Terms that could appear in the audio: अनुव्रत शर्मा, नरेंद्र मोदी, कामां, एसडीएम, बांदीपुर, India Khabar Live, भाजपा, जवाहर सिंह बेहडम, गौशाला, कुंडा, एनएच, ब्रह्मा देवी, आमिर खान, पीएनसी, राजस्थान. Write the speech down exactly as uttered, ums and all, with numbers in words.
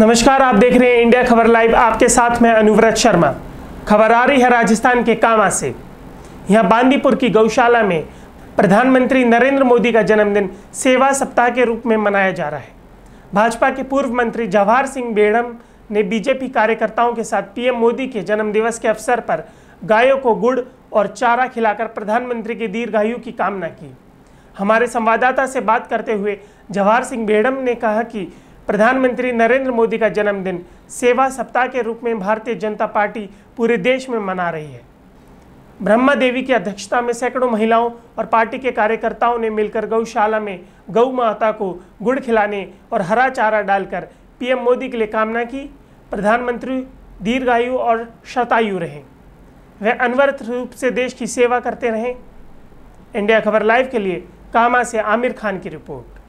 नमस्कार, आप देख रहे हैं इंडिया खबर लाइव। आपके साथ मैं अनुव्रत शर्मा। खबर आ रही है राजस्थान के कामां से। यहाँ बांदीपुर की गौशाला में प्रधानमंत्री नरेंद्र मोदी का जन्मदिन सेवा सप्ताह के रूप में मनाया जा रहा है। भाजपा के पूर्व मंत्री जवाहर सिंह बेहडम ने बीजेपी कार्यकर्ताओं के साथ पीएम मोदी के जन्मदिवस के अवसर पर गायों को गुड़ और चारा खिलाकर प्रधानमंत्री की दीर्घायु की कामना की। हमारे संवाददाता से बात करते हुए जवाहर सिंह बेहडम ने कहा कि प्रधानमंत्री नरेंद्र मोदी का जन्मदिन सेवा सप्ताह के रूप में भारतीय जनता पार्टी पूरे देश में मना रही है। ब्रह्मा देवी की अध्यक्षता में सैकड़ों महिलाओं और पार्टी के कार्यकर्ताओं ने मिलकर गौशाला में गौ माता को गुड़ खिलाने और हरा चारा डालकर पीएम मोदी के लिए कामना की। प्रधानमंत्री दीर्घायु और शतायु रहें, वह अनवरत रूप से देश की सेवा करते रहें। इंडिया खबर लाइव के लिए कामां से आमिर खान की रिपोर्ट।